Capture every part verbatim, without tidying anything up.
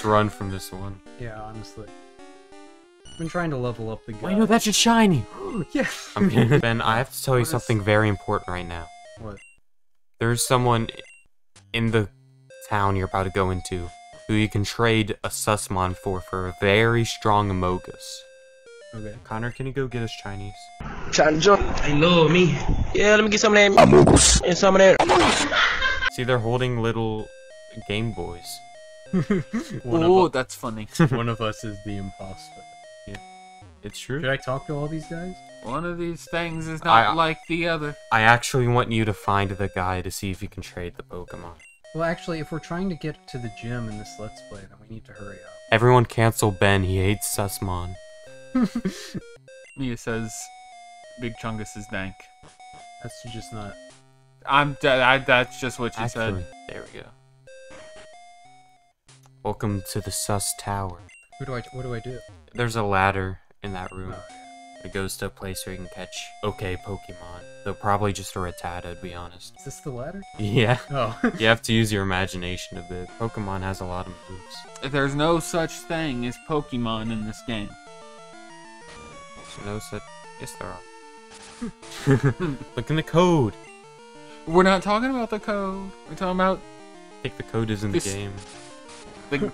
Let's run from this one. Yeah, honestly. I've been trying to level up the guy. Wait, no, that's just shiny! Yes! I'm kidding. Ben, I have to tell you what something is... very important right now. What? There's someone in the town you're about to go into who you can trade a Sussmon for for a very strong Amogus. Okay. Connor, can you go get us Chinese? Chanjo. I know me. Yeah, let me get some of them. Amogus. And some of them. See, they're holding little Game Boys. Oh, that's funny. One of us is the imposter. Yeah. It's true. Should I talk to all these guys? One of these things is not I, like the other. I actually want you to find the guy to see if you can trade the Pokemon. Well, actually, if we're trying to get to the gym in this Let's Play, then we need to hurry up. Everyone cancel Ben. He hates Sussmon. Mia says, "Big Chungus is dank." That's just not. I'm. I, that's just what she actually said. There we go. Welcome to the Sus Tower. Who do I? What do I do? There's a ladder in that room. Oh. It goes to a place where you can catch okay Pokemon. Though probably just a Rattata, to be honest. Is this the ladder? Yeah. Oh. You have to use your imagination a bit. Pokemon has a lot of moves. There's no such thing as Pokemon in this game. No such. Yes, there are. Look in the code. We're not talking about the code. We're talking about. I think the code is in the game. The,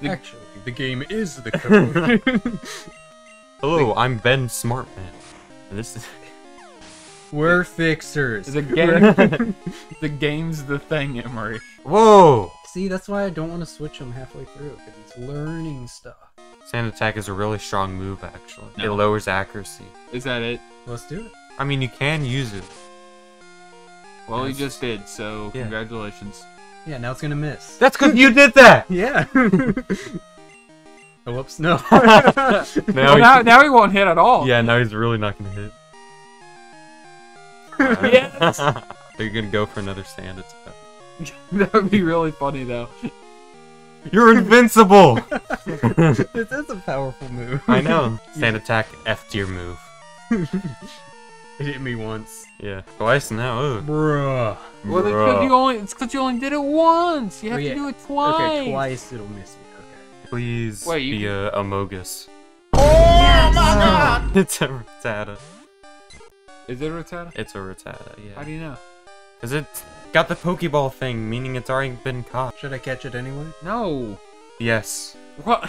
the... Actually, the game is the code. Hello, I'm Ben Smartman. This is. We're fixers. The game. The game's the thing, Emery. Whoa! See, that's why I don't want to switch him halfway through, because he's learning stuff. Sand Attack is a really strong move, actually. No. It lowers accuracy. Is that it? Let's do it. I mean, you can use it. Well, yes. You just did, so yeah. Congratulations. Yeah, now it's gonna miss. That's good. You did that! Yeah. Oh, whoops, no. now, well, he... Now, now he won't hit at all. Yeah, now he's really not gonna hit. Uh, yes! You're gonna go for another Sand Attack. That would be really funny, though. You're invincible! That's a powerful move. I know. Sand Attack, F tier move. It hit me once. Yeah. Twice now. Ooh. Bruh. Well, Bruh. You only, it's because you only did it once. You have oh, yeah. to do it twice. Okay, twice it'll miss me. Okay. Please Wait, you be can... a Amogus. Oh yes! My god! It's a Rattata. Is it a Rattata? It's a Rattata, yeah. How do you know? Because it's got the Pokeball thing, meaning it's already been caught. Should I catch it anyway? No. Yes. What?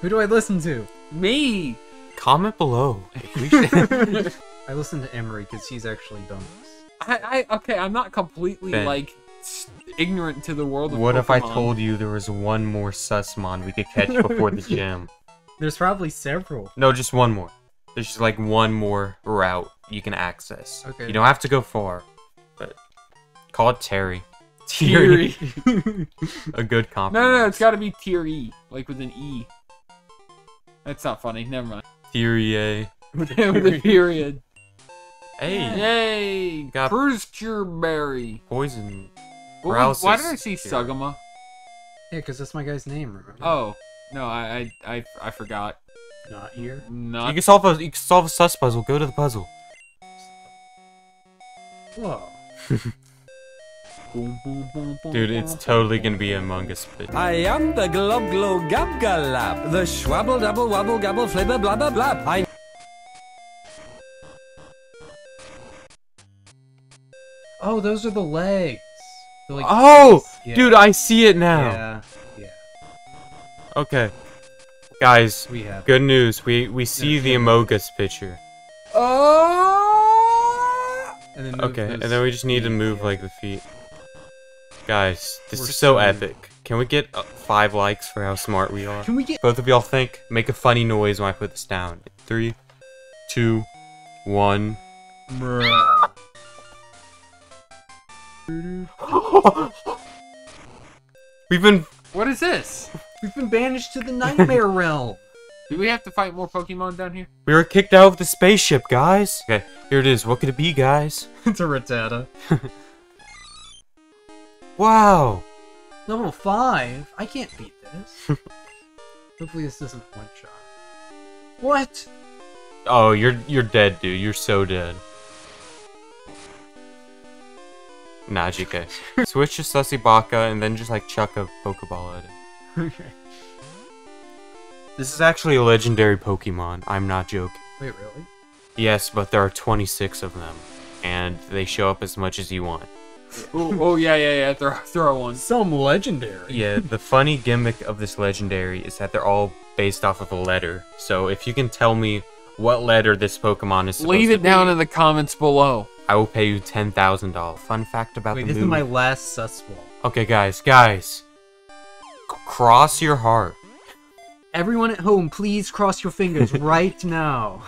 Who do I listen to? Me! Comment below. I listen to Emery because he's actually done this. I, I okay, I'm not completely ben, like ignorant to the world of Pokemon. What if I told you there was one more Sussmon we could catch before the gym? There's probably several. No, just one more. There's just like one more route you can access. Okay. You don't have to go far, but call it Terry. Teary. A good compliment. No, no, it's got to be Teary, like with an E. That's not funny. Never mind. Teary. With a period. Hey! Yay! Got Berry. Poison. Paralysis. Why did I see Sugama? Yeah, because that's my guy's name, remember? Oh. No, I I, I, I forgot. Not here? Not... You can solve a, you can solve a sus puzzle. Go to the puzzle. Whoa. Dude, it's totally gonna be Among Us. Bitch. I am the Glob Glow Gab Galab. The Schwabble Double Wabble Gabble Flibber Blab Blab Blab. I Oh, those are the legs. They're like oh, yeah. Dude, I see it now. Yeah, yeah. Okay, guys, we have good news. We we see no, the Amogus picture. Oh. And then okay, and then we just need to move yeah. like the feet. Guys, this We're is so smooth. Epic. Can we get uh, five likes for how smart we are? Can we get both of y'all think? Make a funny noise when I put this down. Three, two, one. Bruh. We've been. What is this? We've been banished to the nightmare realm. Do we have to fight more Pokemon down here? We were kicked out of the spaceship, guys. Okay, here it is. What could it be, guys? It's a Rattata. Wow. Level five. I can't beat this. Hopefully, this isn't one shot. What? Oh, you're you're dead, dude. You're so dead. Nah, G K. Switch to Sussibaka and then just like chuck a Pokeball at it. Okay. This is actually a legendary Pokemon, I'm not joking. Wait, really? Yes, but there are twenty-six of them, and they show up as much as you want. Ooh, oh, yeah, yeah, yeah, there are, there are ones. Some legendary. Yeah, the funny gimmick of this legendary is that they're all based off of a letter. So if you can tell me what letter this Pokemon is supposed Leave it to down be, in the comments below. I will pay you ten thousand dollars. Fun fact about Wait, the Wait, this moon. Is my last Suswall. Okay, guys, guys. C cross your heart. Everyone at home, please cross your fingers right now.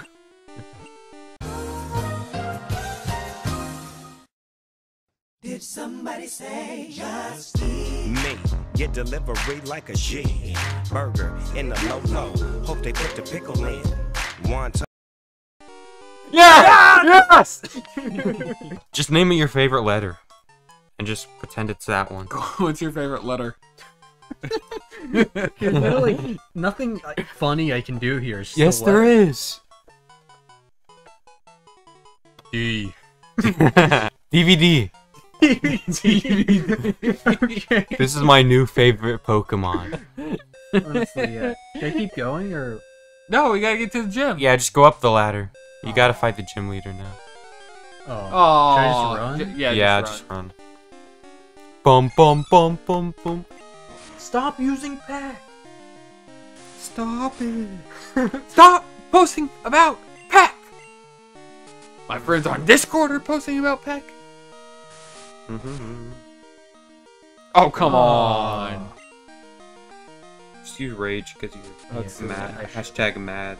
Did somebody say just eat? Me, get delivery like a G. Burger in the low-low. Hope they put the pickle in. One time. Yeah! Yes! Just name me your favorite letter. And just pretend it's that one. What's your favorite letter? There's literally nothing funny I can do here. Yes, there is. D. D V D. Okay. This is my new favorite Pokemon. Honestly, yeah. Should I keep going or? No, we gotta get to the gym. Yeah, just go up the ladder. You Aww. Gotta fight the gym leader now. Oh. Aww. Should I just run? J yeah, yeah, just run. Just run. Bum bum bum bum bum. Stop using Pack. Stop it. Stop posting about Pack. My friends on Discord are posting about Pack. Mm-hmm. Oh, come Aww. On! Just use rage because you're yeah, mad. Hashtag mad.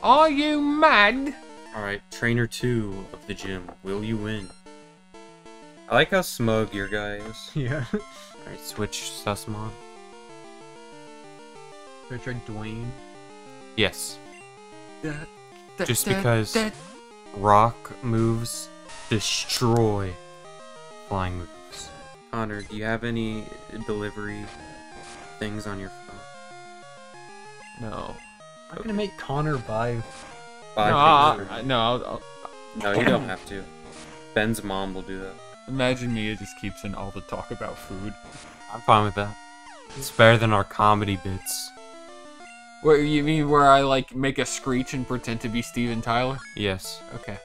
Are you mad? Alright, trainer two of the gym. Will you win? I like how smug your guy is. Yeah. Alright, switch Susmon. Should I try Dwayne? Yes. Da, da, Just da, because da. rock moves destroy flying moves. Connor, do you have any delivery things on your phone? No. I'm okay. gonna make Connor buy. buy no, I'll, I, no, I'll, I'll... no, you don't have to. Ben's mom will do that. Imagine Mia just keeps in all the talk about food. I'm fine with that. It's better than our comedy bits. What you mean? Where I like make a screech and pretend to be Steven Tyler? Yes. Okay.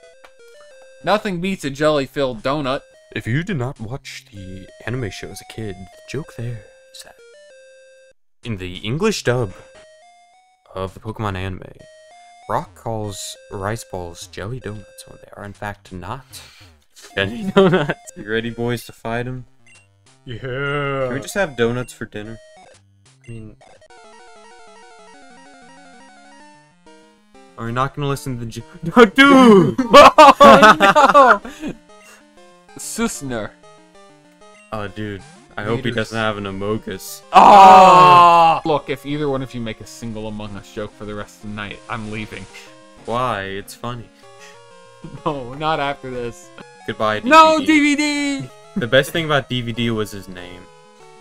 Nothing beats a jelly-filled donut. If you did not watch the anime show as a kid, the joke there is that in the English dub of the Pokemon anime, Brock calls rice balls jelly donuts when they are in fact not jelly donuts. You ready, boys, to fight him? Yeah. Can we just have donuts for dinner? I mean, are we not gonna listen to the G- No, dude! Oh, no! Susner. Oh, dude. I Leaders. Hope he doesn't have an Amogus. Oh! Look, if either one of you make a single Among Us joke for the rest of the night, I'm leaving. Why? It's funny. No, not after this. Goodbye, D V D. No, D V D! The best thing about D V D was his name.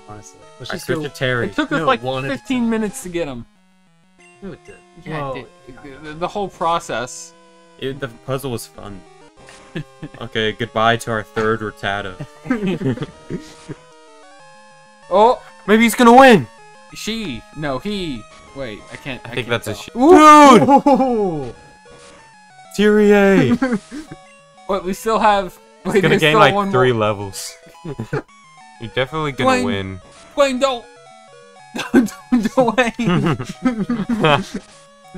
Honestly. Let's just go. Terry. It took us no, like fifteen minutes to get him. No, it did. Yeah, well, it did. The, the whole process. It, the puzzle was fun. Okay, goodbye to our third Rattata. Oh, maybe he's gonna win. She? No, he. Wait, I can't. I, I think can't that's tell. A she. Dude. Tyrie. What? We still have. Wait, he's gonna gain like one three more. Levels. You're definitely gonna Dwayne. Win. Dwayne, don't. Dwayne!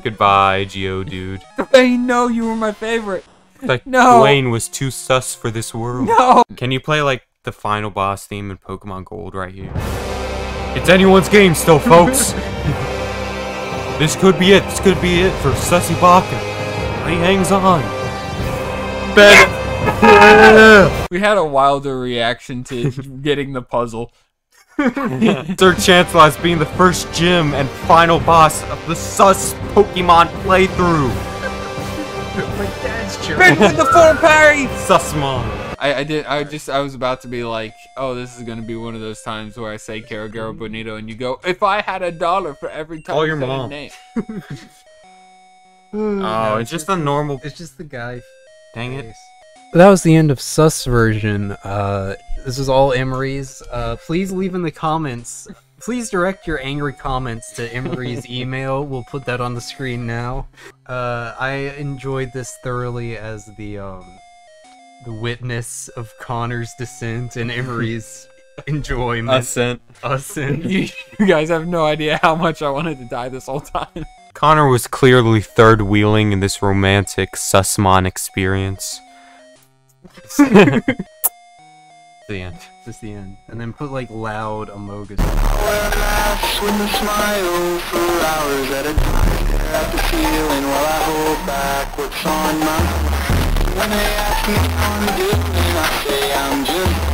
Goodbye, Geodude. Dwayne, no, you were my favorite. Like, no. Dwayne was too sus for this world. No! Can you play, like, the final boss theme in Pokemon Gold right here? It's anyone's game still, folks! This could be it. This could be it for Sussy Baka. He hangs on. Ben! Yeah. We had a wilder reaction to getting the puzzle. SirChancealot being the first gym and final boss of the Sus Pokemon playthrough. My dad's joke. Big with the four parry. Susmon. I, I did. I just. I was about to be like, oh, this is gonna be one of those times where I say Caragaro Bonito, and you go, if I had a dollar for every time. Call your mom. Name. Oh, it's just a normal. It's just the guy. Dang it. That was the end of Sus version. Uh. This is all Emery's. Uh, please leave in the comments Please direct your angry comments to Emery's email. We'll put that on the screen now. Uh, I enjoyed this thoroughly as the um, the witness of Connor's descent and Emery's enjoyment. Ascent. Ascent. You, you guys have no idea how much I wanted to die this whole time. Connor was clearly third wheeling in this romantic Sussman experience. The end. This is the end. And then put like loud emojis. Wear masks with a smile for hours at a time. Tear out the ceiling while I hold back what's on my mind. When they ask me what I'm doing, I say I'm just